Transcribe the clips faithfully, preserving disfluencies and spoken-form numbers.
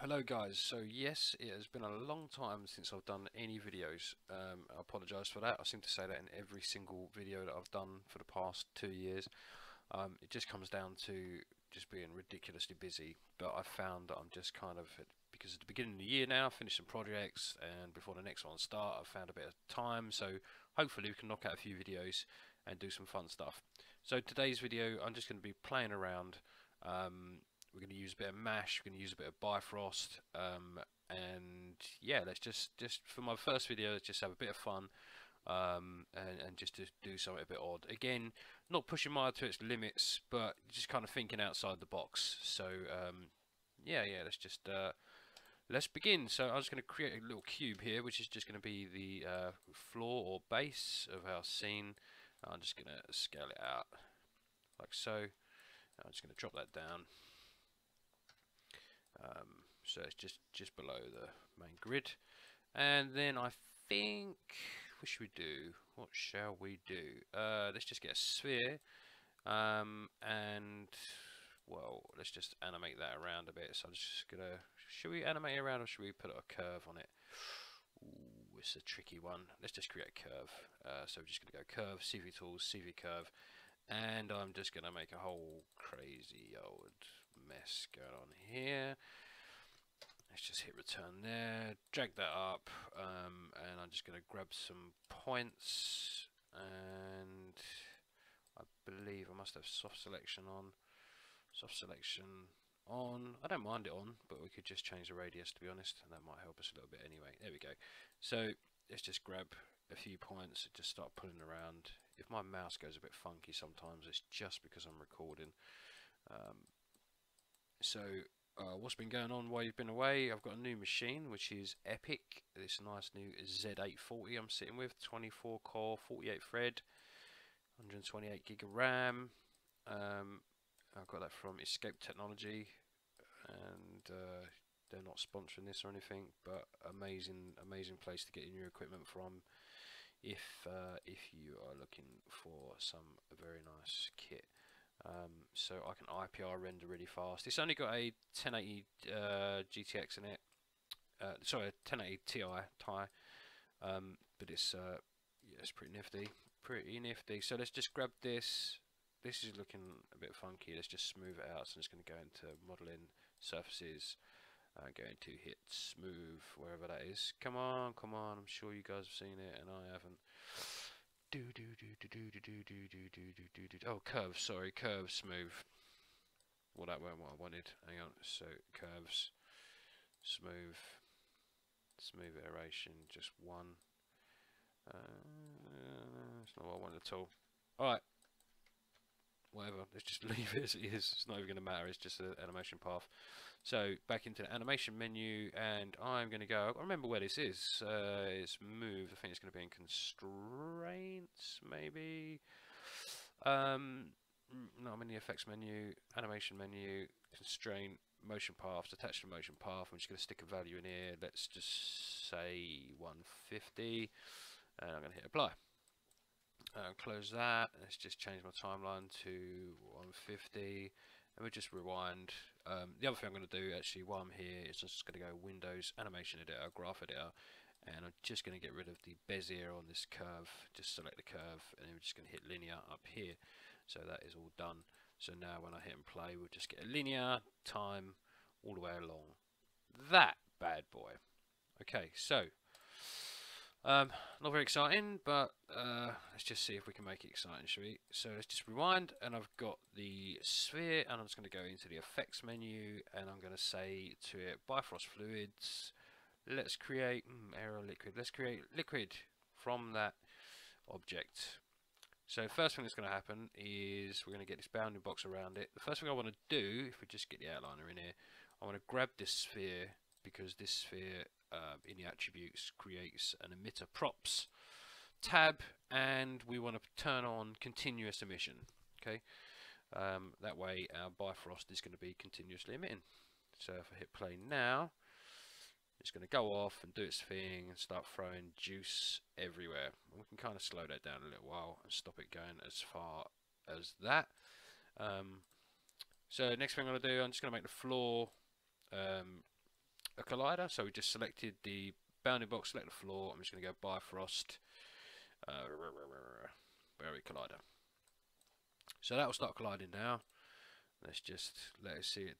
Hello guys, so yes, it has been a long time since I've done any videos. um, I apologise for that. I seem to say that in every single video that I've done for the past two years. Um, it just comes down to just being ridiculously busy, but I found that I'm just kind of, because at the beginning of the year now I finished some projects, and before the next one start I've found a bit of time, so hopefully we can knock out a few videos and do some fun stuff. So today's video I'm just going to be playing around. um, We're going to use a bit of MASH, we're going to use a bit of Bifrost, um, and yeah, let's just, just for my first video, let's just have a bit of fun, um, and, and just to do something a bit odd. Again, not pushing Maya to its limits, but just kind of thinking outside the box. So um, yeah, yeah, let's just, uh, let's begin. So I'm just going to create a little cube here, which is just going to be the uh, floor or base of our scene. I'm just going to scale it out, like so. I'm just going to drop that down. Um, so it's just just below the main grid, and then I think what should we do? What shall we do? Uh, let's just get a sphere, um, and well, let's just animate that around a bit. So I'm just gonna, should we animate it around or should we put a curve on it? Ooh, it's a tricky one. Let's just create a curve. Uh, so we're just gonna go curve, C V tools, C V curve, and I'm just gonna make a whole crazy old mess going on here. Let's just hit return there, drag that up, um, and I'm just going to grab some points, and I believe I must have soft selection on. Soft selection on. I don't mind it on, but we could just change the radius to be honest, and that might help us a little bit anyway. There we go. So let's just grab a few points and just start pulling around. If my mouse goes a bit funky sometimes, it's just because I'm recording. Um, So uh, what's been going on while you've been away? I've got a new machine which is epic. This nice new Z eight forty I'm sitting with, twenty-four core, forty-eight thread, one hundred twenty-eight gig of RAM. Um, I got that from Escape Technology, and uh, they're not sponsoring this or anything, but amazing, amazing place to get your new equipment from if uh, if you are looking for some very nice kit. Um, so I can I P R render really fast. It's only got a ten eighty uh, G T X in it, uh, sorry, a ten eighty Ti, Ti, um, but it's uh, yeah, it's pretty nifty, pretty nifty. So let's just grab this. This is looking a bit funky. Let's just smooth it out. So I'm just going to go into modeling surfaces, uh, going to hit smooth wherever that is. Come on, come on. I'm sure you guys have seen it, and I haven't. Do do do do do do do do do do do do. Oh, curves. Sorry, curves. Smooth. Well, that weren't what I wanted. Hang on. So curves, smooth, smooth iteration. Just one. Uh, it's not what I wanted at all. All right. Whatever. Let's just leave it as it is. It's not even going to matter. It's just an animation path. So back into the animation menu, and I'm going to go. I remember where this is. Uh, it's move. I think it's going to be in constraint. Maybe um, no, I'm in the effects menu, animation menu, constraint, motion paths, attached to motion path. I'm just going to stick a value in here. Let's just say one fifty, and I'm going to hit apply. Uh, close that. Let's just change my timeline to one fifty, and we just rewind. Um, the other thing I'm going to do actually while I'm here is I'm just going to go Windows, animation editor, graph editor. And I'm just going to get rid of the bezier on this curve, just select the curve, and then we're just going to hit linear up here. So that is all done. So now when I hit and play, we'll just get a linear time all the way along that bad boy. Okay, so um, not very exciting, but uh, let's just see if we can make it exciting, shall we? So let's just rewind, and I've got the sphere, and I'm just going to go into the effects menu, and I'm going to say to it Bifrost fluids. Let's create mm, aero liquid. Let's create liquid from that object. So first thing that's going to happen is we're going to get this bounding box around it. The first thing I want to do, if we just get the outliner in here, I want to grab this sphere, because this sphere uh, in the attributes creates an emitter props tab, and we want to turn on continuous emission. Okay, um, that way our Bifrost is going to be continuously emitting. So if I hit play now, it's going to go off and do its thing and start throwing juice everywhere. And we can kind of slow that down a little while and stop it going as far as that. Um, so next thing I'm going to do, I'm just going to make the floor um, collider. So we just selected the bounding box, select the floor. I'm just going to go Bifrost, uh, Berry Collider. So that will start colliding now. Let's just let it see it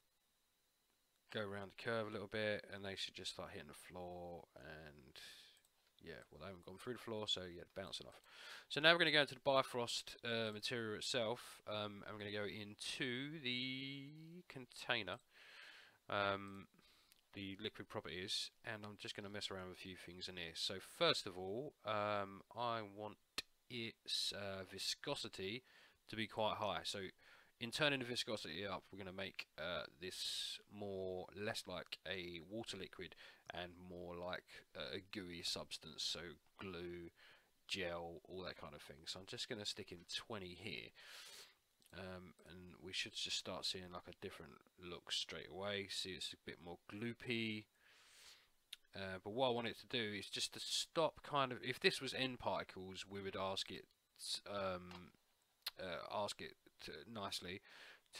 go around the curve a little bit, and they should just start hitting the floor. And yeah, well, they haven't gone through the floor, so yeah, bouncing off. So now we're going to go into the Bifrost uh, material itself, um, and we're going to go into the container, um, the liquid properties, and I'm just going to mess around with a few things in here. So first of all, um, I want its uh, viscosity to be quite high. So in turning the viscosity up, we're going to make uh, this more less like a water liquid and more like a gooey substance, so glue, gel, all that kind of thing. So I'm just going to stick in twenty here, um, and we should just start seeing like a different look straight away. See, it's a bit more gloopy. Uh, but what I want it to do is just to stop kind of, if this was N particles, we would ask it um, uh, ask it to, nicely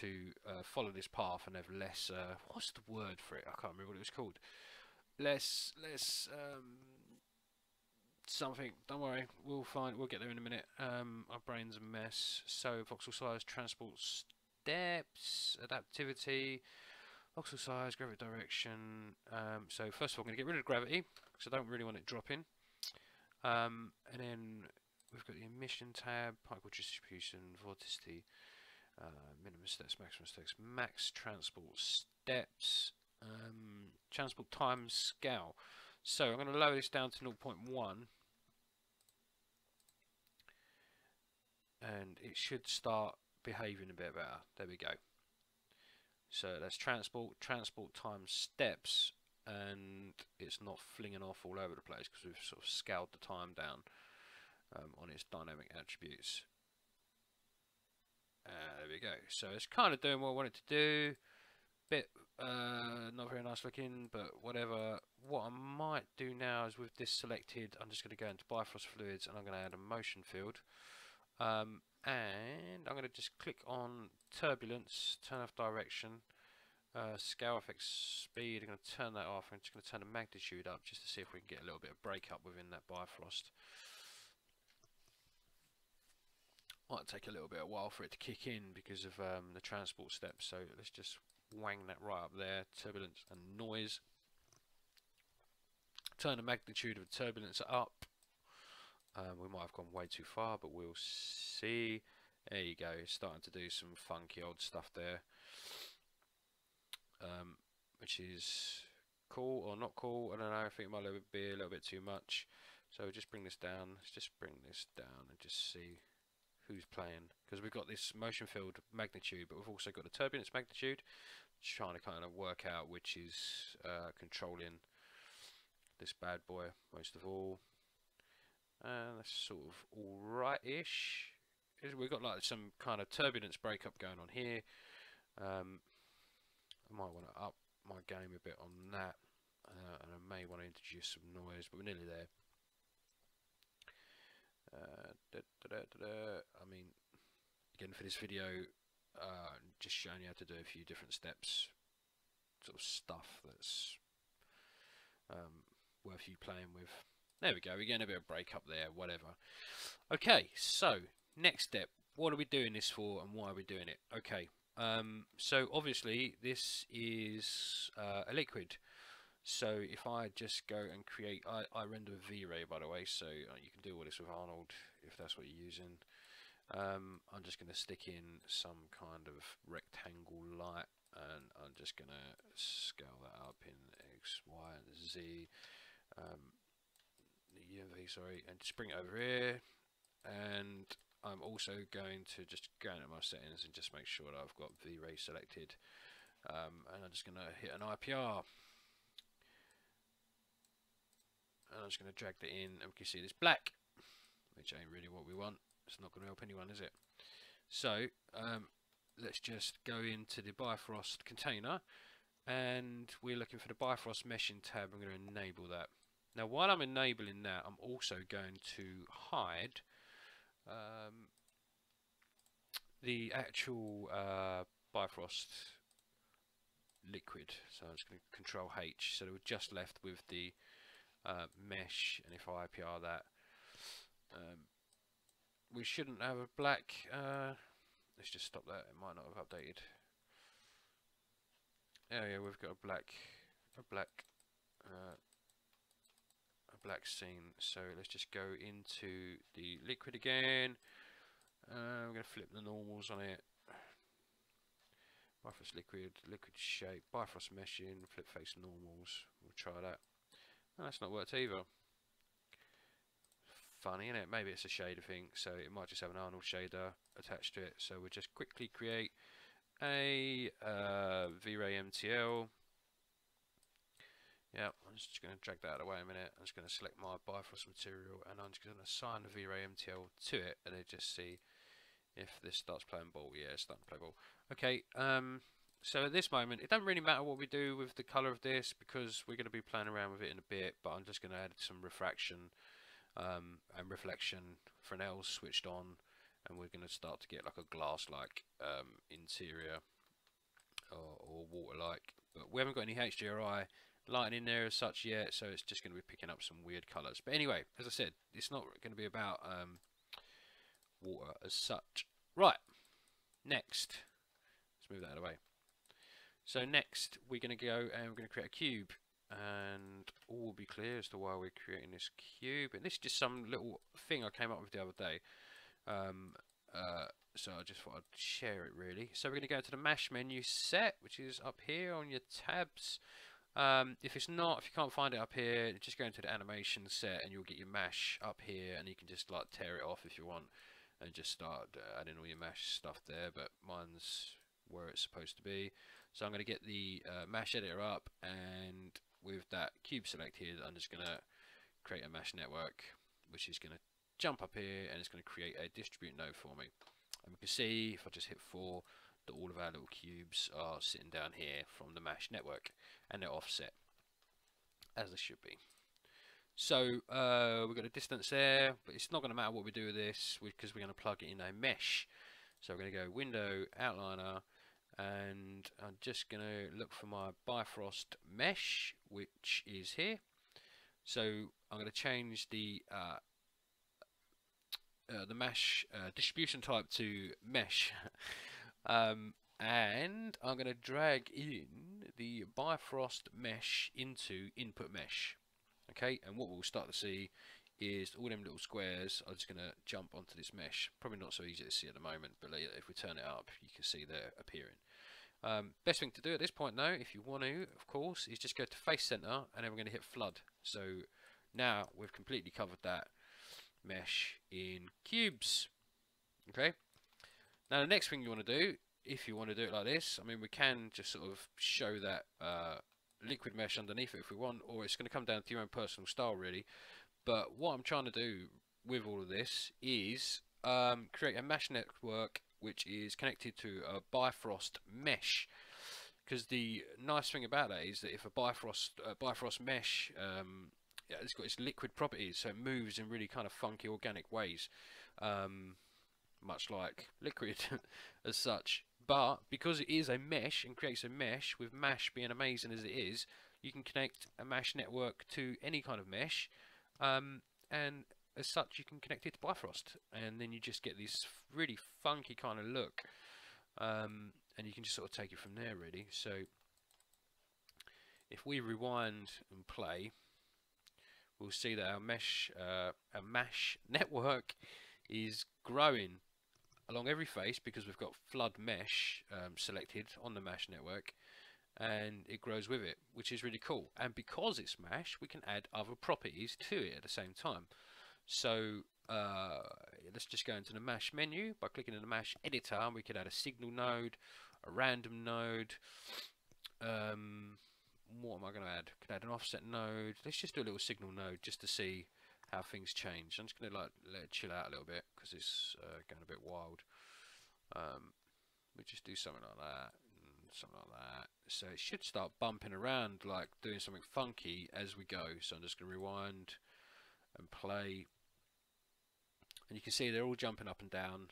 to uh, follow this path and have less uh, what's the word for it, I can't remember what it was called, less less um, something, don't worry, we'll find, we'll get there in a minute. Um, our brain's a mess. So voxel size, transport steps, adaptivity, voxel size, gravity direction. Um, so first of all, I'm going to get rid of gravity because I don't really want it dropping, um, and then we've got the emission tab, particle distribution, vorticity, uh, minimum steps, maximum steps, max transport steps, um, transport time scale. So I'm going to lower this down to zero point one, and it should start behaving a bit better. There we go. So that's transport, transport time steps, and it's not flinging off all over the place because we've sort of scaled the time down. Um, on its dynamic attributes. Uh, there we go. So it's kind of doing what I want it to do. Bit uh, not very nice looking, but whatever. What I might do now is with this selected, I'm just going to go into Bifrost Fluids, and I'm going to add a motion field. Um, and I'm going to just click on Turbulence, turn off Direction, uh, Scale Effect Speed. I'm going to turn that off. I'm just going to turn the magnitude up just to see if we can get a little bit of breakup within that Bifrost. Might take a little bit of a while for it to kick in because of um, the transport steps, so let's just wang that right up there, turbulence and noise. Turn the magnitude of the turbulence up. Um, we might have gone way too far, but we'll see. There you go, it's starting to do some funky old stuff there, um, which is cool or not cool, I don't know. I think it might be a little bit too much, so we'll just bring this down. Let's just bring this down and just see who's playing, because we've got this motion field magnitude, but we've also got the turbulence magnitude, trying to kind of work out which is uh, controlling this bad boy most of all. And that's sort of alright-ish. We've got like some kind of turbulence breakup going on here. Um, I might want to up my game a bit on that, uh, and I may want to introduce some noise, but we're nearly there. Uh, da, da, da, da, da. I mean, again, for this video, uh, just showing you how to do a few different steps, sort of stuff that's um, worth you playing with. There we go, we're getting a bit of break up there, whatever. Okay, so next step, what are we doing this for and why are we doing it? Okay, um, so obviously this is uh, a liquid. So if I just go and create, I, I render a V-Ray, by the way, so you can do all this with Arnold if that's what you're using. Um, I'm just going to stick in some kind of rectangle light, and I'm just going to scale that up in X, Y, and Z, um, U and V, sorry, and just bring it over here. And I'm also going to just go into my settings and just make sure that I've got V-Ray selected. Um, and I'm just going to hit an I P R. And I'm just going to drag that in, and we can see this black, which ain't really what we want. It's not going to help anyone, is it? So um, let's just go into the Bifrost container, and we're looking for the Bifrost meshing tab. I'm going to enable that. Now while I'm enabling that, I'm also going to hide um, the actual uh, Bifrost liquid. So I'm just going to control H. So we're just left with the uh, mesh, and if I I P R that, um, we shouldn't have a black. Uh, let's just stop that. It might not have updated. Oh yeah, we've got a black, a black, uh, a black scene. So let's just go into the liquid again. Uh, I'm going to flip the normals on it. Bifrost liquid, liquid shape, Bifrost meshing, flip face normals. We'll try that. No, that's not worked either. Funny, isn't it? Maybe it's a shader thing, so it might just have an Arnold shader attached to it. So we'll just quickly create a uh, V-Ray M T L. Yeah, I'm just going to drag that away a minute. I'm just going to select my Bifrost material, and I'm just going to assign the V-Ray M T L to it, and then just see if this starts playing ball. Yeah, it's starting to play ball. Okay, um, so at this moment, it doesn't really matter what we do with the colour of this, because we're going to be playing around with it in a bit, but I'm just going to add some refraction um, and reflection Fresnels switched on, and we're going to start to get like a glass-like um, interior, or, or water-like. But we haven't got any H D R I lighting in there as such yet, so it's just going to be picking up some weird colours. But anyway, as I said, it's not going to be about um, water as such. Right, next. Move that away. So next we're going to go and we're going to create a cube, and all will be clear as to why we're creating this cube. And this is just some little thing I came up with the other day, um, uh, so I just thought I'd share it really. So we're going to go to the MASH menu set, which is up here on your tabs. Um, if it's not, if you can't find it up here, just go into the animation set and you'll get your MASH up here, and you can just like tear it off if you want and just start adding all your MASH stuff there. But mine's where it's supposed to be, so I'm going to get the uh, mesh editor up, and with that cube selected, I'm just going to create a mesh network, which is going to jump up here, and it's going to create a distribute node for me. And we can see if I just hit four that all of our little cubes are sitting down here from the mesh network, and they're offset as they should be. So uh, we've got a distance there, but it's not going to matter what we do with this, because we're going to plug it in a mesh. So we're going to go window outliner, and I'm just going to look for my Bifrost mesh, which is here. So I'm going to change the uh, uh, the mesh uh, distribution type to mesh, um, and I'm going to drag in the Bifrost mesh into input mesh. Okay, and what we'll start to see is all them little squares are just going to jump onto this mesh. Probably not so easy to see at the moment, but later if we turn it up, you can see they're appearing. Um, best thing to do at this point though, if you want to, of course, is just go to face center, and then we're going to hit flood. So now we've completely covered that mesh in cubes. Okay, now the next thing you want to do, if you want to do it like this, I mean, we can just sort of show that uh, liquid mesh underneath it if we want, or it's going to come down to your own personal style really. But what I'm trying to do with all of this is um, create a mesh network which is connected to a Bifrost mesh. Because the nice thing about that is that if a Bifrost uh, Bifrost mesh, um, yeah, it's got its liquid properties, so it moves in really kind of funky organic ways, um, much like liquid as such. But because it is a mesh and creates a mesh, with MASH being amazing as it is, you can connect a mesh network to any kind of mesh. Um, and as such, you can connect it to Bifrost, and then you just get this really funky kind of look, um, and you can just sort of take it from there really. So if we rewind and play, we'll see that our mesh, uh, our mesh network is growing along every face, because we've got flood mesh um, selected on the mesh network, and it grows with it, which is really cool. And because it's mesh, we can add other properties to it at the same time. So uh, let's just go into the mesh menu by clicking in the mesh editor, and we could add a signal node, a random node, um, what am I going to add? Could add an offset node. Let's just do a little signal node just to see how things change. I'm just going to like let it chill out a little bit, because it's uh, going a bit wild. Um, we'll just do something like that, something like that. So it should start bumping around, like doing something funky as we go. So I'm just going to rewind and play, and you can see they're all jumping up and down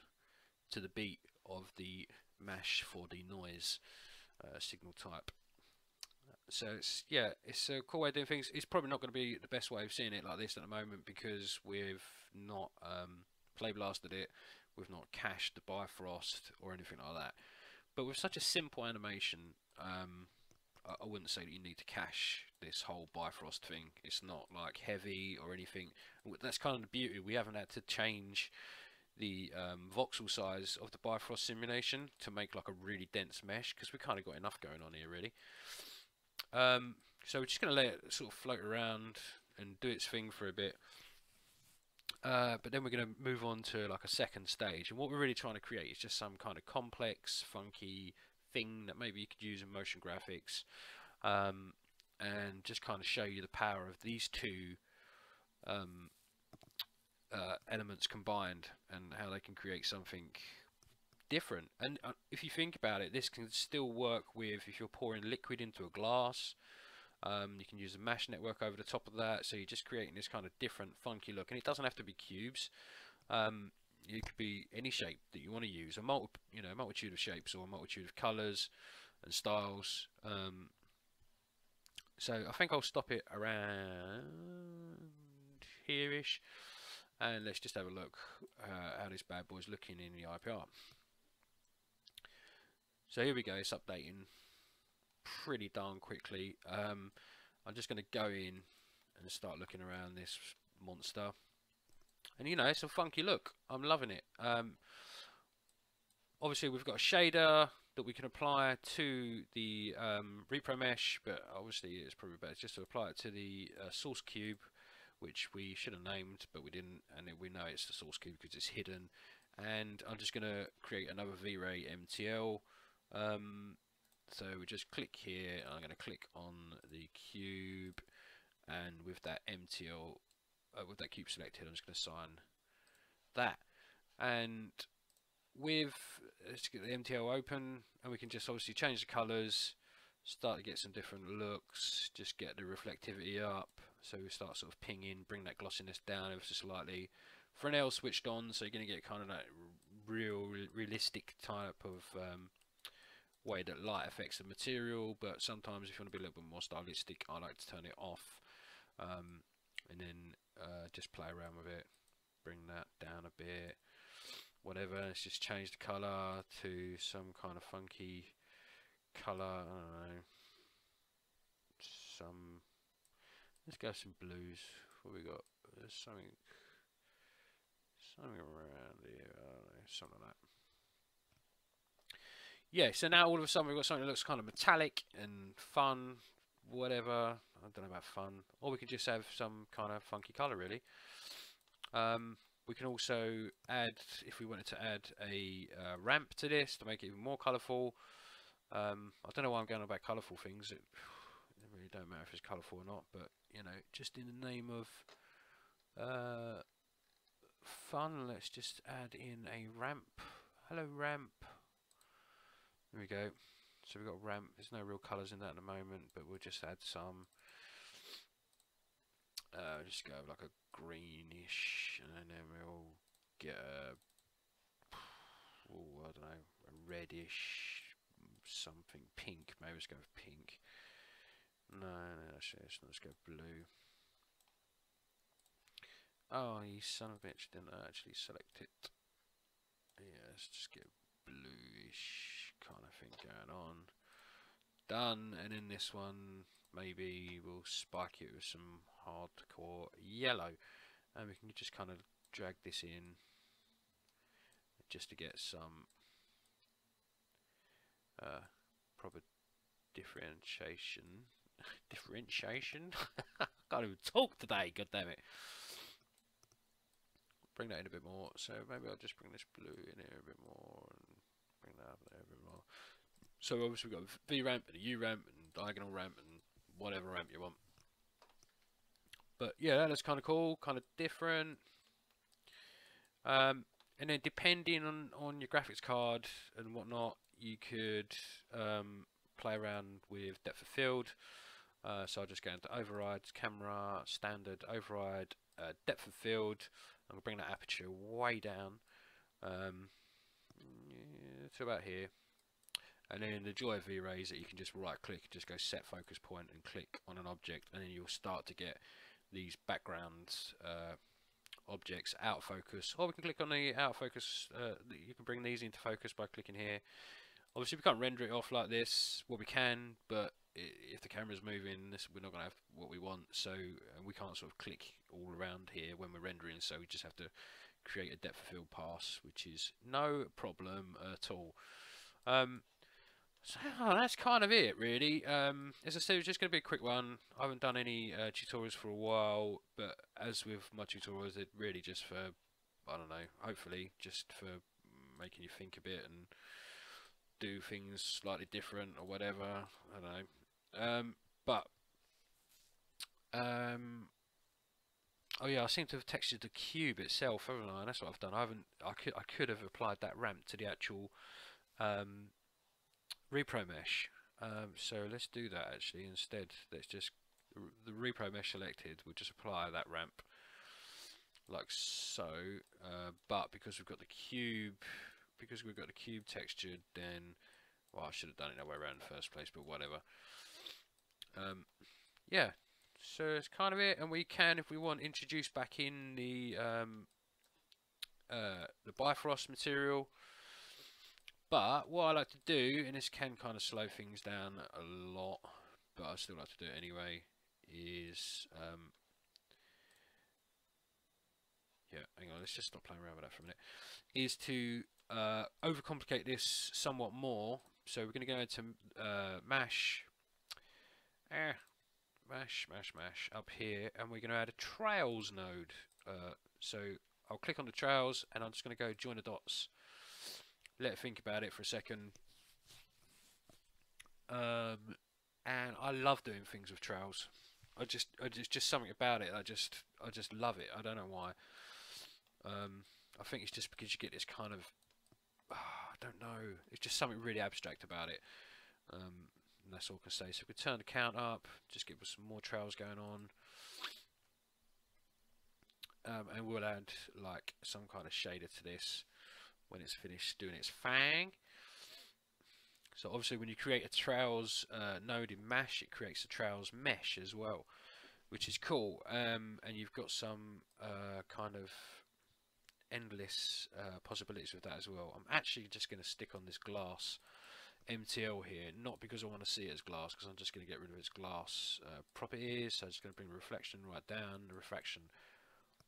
to the beat of the mesh four D noise uh, signal type. So it's, yeah, it's a cool way of doing things. It's probably not going to be the best way of seeing it like this at the moment, because we've not um, play blasted it, we've not cached the Bifrost or anything like that. But with such a simple animation, um, I, I wouldn't say that you need to cache this whole Bifrost thing. It's not like heavy or anything. That's kind of the beauty. We haven't had to change the um, voxel size of the Bifrost simulation to make like a really dense mesh, because we kind of got enough going on here really. Um, so we're just going to let it sort of float around and do its thing for a bit, uh, but then we're going to move on to like a second stage, and what we're really trying to create is just some kind of complex funky thing that maybe you could use in motion graphics, um, and just kind of show you the power of these two um, uh, elements combined and how they can create something different. And uh, if you think about it, this can still work with, if you're pouring liquid into a glass, um, you can use a MASH network over the top of that, so you're just creating this kind of different funky look. And it doesn't have to be cubes, um, it could be any shape that you want to use, a multi you know multitude of shapes or a multitude of colors and styles. Um, so I think I'll stop it around here-ish, and let's just have a look uh, how this bad boy's looking in the I P R. So here we go, it's updating pretty darn quickly. Um, I'm just going to go in and start looking around this monster. And you know, it's a funky look. I'm loving it. Um, obviously, we've got a shader that we can apply to the um, repro mesh, but obviously it's probably better just to apply it to the uh, source cube, which we should have named, but we didn't, and we know it's the source cube because it's hidden. And I'm just going to create another V-Ray M T L. Um, so we just click here, and I'm going to click on the cube, and with that M T L, uh, with that cube selected, I'm just going to sign that. And with, let's get the M T L open, and we can just obviously change the colours, start to get some different looks, just get the reflectivity up, so we start sort of pinging, bring that glossiness down ever so slightly. Fresnel switched on, so you're going to get kind of that real realistic type of um, way that light affects the material. But sometimes if you want to be a little bit more stylistic, I like to turn it off, um, and then uh, just play around with it, bring that down a bit, whatever. Let's just change the colour to some kind of funky colour, I don't know, some, let's go some blues. What we got? There's something, something around here, I don't know, something like that. Yeah, so now all of a sudden we've got something that looks kind of metallic and fun, whatever. I don't know about fun. Or we could just have some kind of funky colour, really. Um, we can also add, if we wanted to add a uh, ramp to this to make it even more colourful. Um, I don't know why I'm going on about colourful things. It, it really don't matter if it's colourful or not, but, you know, just in the name of uh, fun, let's just add in a ramp. Hello, ramp. There we go. So we've got a ramp. There's no real colours in that at the moment, but we'll just add some. Uh, just go like a greenish, and then we'll get a, oh, I don't know, a reddish, something pink. Maybe let's go with pink. No, no, actually, let's, let's go blue. Oh, you son of a bitch, didn't actually select it. Yeah, let's just get bluish kind of thing going on. Done. And in this one, maybe we'll spike it with some hardcore yellow, and we can just kind of drag this in just to get some uh, proper differentiation. differentiation? I can't even talk today, goddammit. Bring that in a bit more, so maybe I'll just bring this blue in here a bit more, and bring that up there a bit more. So obviously we've got a V ramp and a U ramp and diagonal ramp and whatever ramp you want. But yeah, that looks kind of cool, kind of different. Um, and then depending on, on your graphics card and whatnot, you could um, play around with depth of field. Uh, so I'll just go into override, camera, standard, override, uh, depth of field. I'm going to bring that aperture way down um, yeah, to about here. And then the joy of V-Ray is that you can just right click, just go set focus point and click on an object, and then you'll start to get these background uh, objects out of focus. Or we can click on the out of focus, uh, you can bring these into focus by clicking here. Obviously we can't render it off like this, well we can, but if the camera's moving, this, we're not going to have what we want, so we can't sort of click all around here when we're rendering, so we just have to create a depth of field pass, which is no problem at all. Um, so oh, that's kind of it really. Um, as I said, it's just going to be a quick one. I haven't done any uh, tutorials for a while, but as with my tutorials, they're really just for, I don't know, hopefully just for making you think a bit and do things slightly different or whatever, I don't know. Um, but um, oh yeah, I seem to have textured the cube itself, haven't I? And that's what I've done. I haven't. I could. I could have applied that ramp to the actual um, repro mesh. Um, so let's do that actually instead. Let's just the repro mesh selected. We'll just apply that ramp like so. Uh, but because we've got the cube, because we've got the cube textured, then well, I should have done it that way around in the first place. But whatever. Um, yeah. So it's kind of it, and we can, if we want, introduce back in the um, uh, the Bifrost material. But what I like to do, and this can kind of slow things down a lot, but I still like to do it anyway, is um, yeah, hang on, let's just stop playing around with that for a minute, is to uh, overcomplicate this somewhat more. So we're going to go into uh, MASH. Eh, mash mash mash up here, and we're going to add a trails node. Uh, so I'll click on the trails, and I'm just going to go join the dots, let it think about it for a second. Um, and I love doing things with trails. I just I just just something about it, I just I just love it. I don't know why. um, I think it's just because you get this kind of uh, I don't know, it's just something really abstract about it. um, And that's all I can say. So we can turn the count up, just give us some more trails going on, um, and we'll add like some kind of shader to this when it's finished doing its thing. So obviously when you create a trails uh, node in MASH, it creates a trails mesh as well, which is cool. Um, and you've got some uh, kind of endless uh, possibilities with that as well. I'm actually just going to stick on this glass M T L here, not because I want to see it as glass, because I'm just going to get rid of its glass uh, properties. So I'm just going to bring the reflection right down, the refraction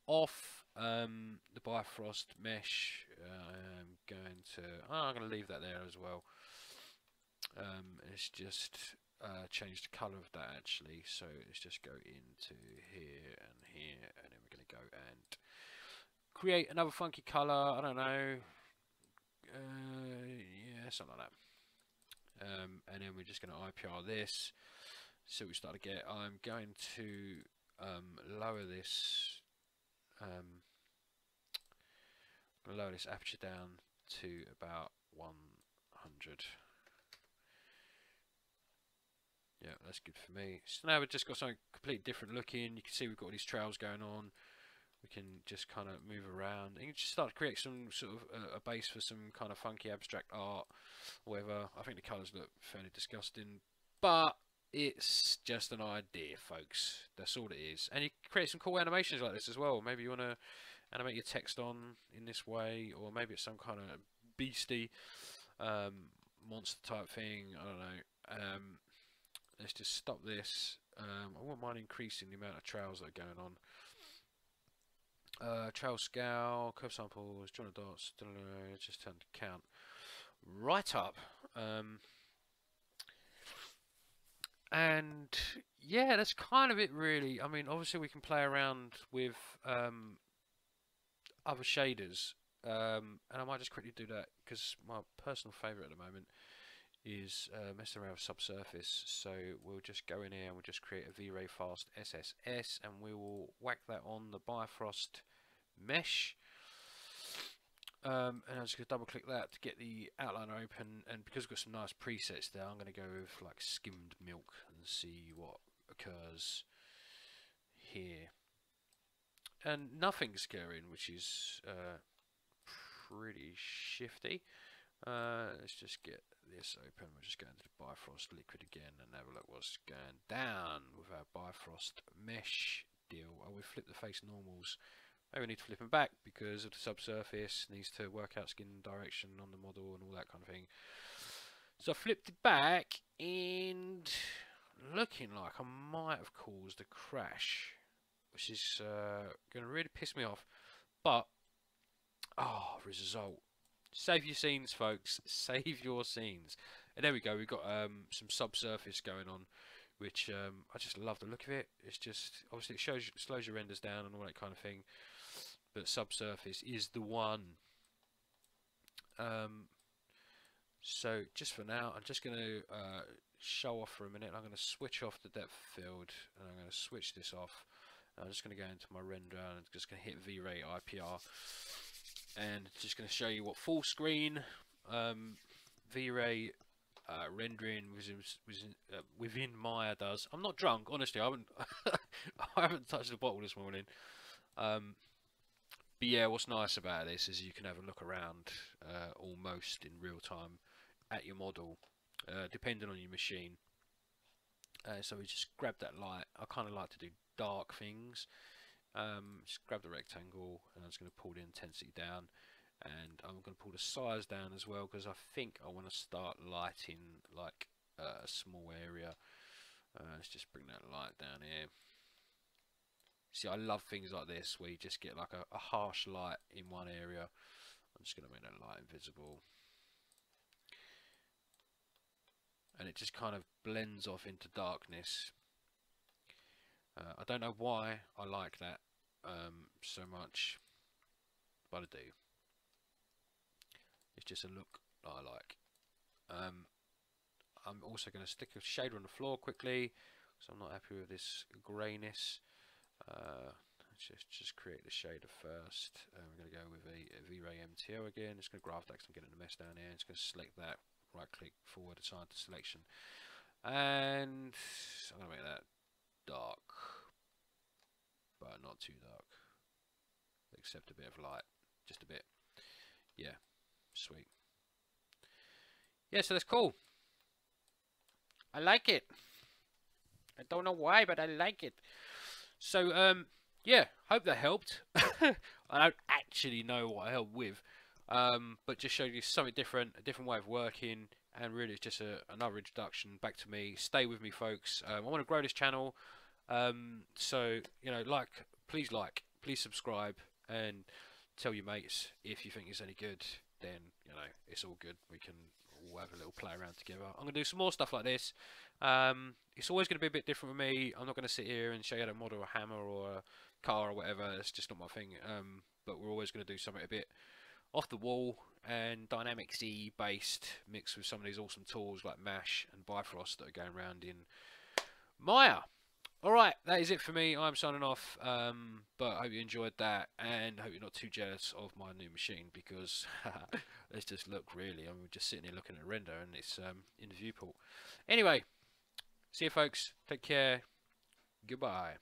off, um, the Bifrost mesh. Uh, I'm going to, oh, I'm going to leave that there as well. Um, it's just uh, change the colour of that actually. So let's just go into here and here, and then we're going to go and create another funky colour. I don't know, uh, yeah, something like that. Um, and then we're just going to I P R this, so we start to get, I'm going to um, lower this um, lower this aperture down to about one hundred. Yeah, that's good for me. So now we've just got something completely different looking. You can see we've got all these trails going on. We can just kind of move around, and you just start to create some sort of uh, a base for some kind of funky abstract art, whatever. I think the colours look fairly disgusting, but it's just an idea, folks. That's all it is. And you can create some cool animations like this as well. Maybe you want to animate your text on in this way, or maybe it's some kind of beastie um, monster type thing. I don't know. Um, let's just stop this. Um, I wouldn't mind increasing the amount of trails that are going on. Uh, trail scale, curve samples, join the dots, da -da -da, just turn the count right up. Um, and yeah, that's kind of it really. I mean, obviously we can play around with um, other shaders, um, and I might just quickly do that, because my personal favourite at the moment is uh, messing around with subsurface. So we'll just go in here and we'll just create a V-Ray fast S S S, and we will whack that on the Bifrost mesh. Um, and I'm just going to double click that to get the outliner open, and because we've got some nice presets there, I'm going to go with like skimmed milk and see what occurs here. And nothing's occurring, which is uh, pretty shifty. Uh, let's just get this open. We're just going to the Bifrost liquid again and have a look what's going down with our Bifrost mesh deal. Oh, we flipped the face normals. Maybe we need to flip them back because of the subsurface. Needs to work out skin direction on the model and all that kind of thing. So I flipped it back and looking like I might have caused a crash, which is uh, going to really piss me off. But, oh, result. Save your scenes, folks. Save your scenes. And there we go. We've got um, some subsurface going on, which um, I just love the look of it. It's just, obviously it shows, slows your renders down and all that kind of thing. But subsurface is the one. Um, so just for now, I'm just going to uh, show off for a minute. I'm going to switch off the depth field and I'm going to switch this off. I'm just going to go into my render and I'm just going to hit V-Ray I P R. And just going to show you what full screen um, V-Ray uh, rendering within, within, uh, within Maya does. I'm not drunk, honestly. I haven't I haven't touched the bottle this morning. Um, but yeah, what's nice about this is you can have a look around uh, almost in real time at your model, uh, depending on your machine. Uh, so we just grab that light. I kind of like to do dark things. Um, just grab the rectangle and I'm just going to pull the intensity down and I'm going to pull the size down as well because I think I want to start lighting like uh, a small area. Uh, let's just bring that light down here. See, I love things like this where you just get like a, a harsh light in one area. I'm just going to make that light invisible. And it just kind of blends off into darkness. Uh, I don't know why I like that um, so much, but I do. It's just a look that I like. Um, I'm also going to stick a shader on the floor quickly, because I'm not happy with this greyness. Uh, let's just, just create the shader first. Uh, we're going to go with a, a V-Ray M T L again. Just going to graph that because I'm getting a mess down here. Just going to select that, right click, forward, assign to selection. And I'm going to make that dark, but not too dark, except a bit of light, just a bit. Yeah, sweet. Yeah, so that's cool. I like it. I don't know why, but I like it. So um yeah, hope that helped. I don't actually know what I helped with, um but just showed you something different, a different way of working. And really it's just a, another introduction back to me. Stay with me, folks. um, I want to grow this channel, um, so you know, like, please like, please subscribe and tell your mates. If you think it's any good, then you know, it's all good. We can all have a little play around together. I'm going to do some more stuff like this. Um, it's always going to be a bit different with me. I'm not going to sit here and show you how to model a hammer or a car or whatever. It's just not my thing. Um, but we're always going to do something a bit off the wall and dynamics-y based, mixed with some of these awesome tools like MASH and Bifrost that are going around in Maya. Alright, that is it for me. I'm signing off, um, but I hope you enjoyed that and hope you're not too jealous of my new machine because let's just look, really. I'm just sitting here looking at a render and it's um, in the viewport. Anyway, see you folks. Take care. Goodbye.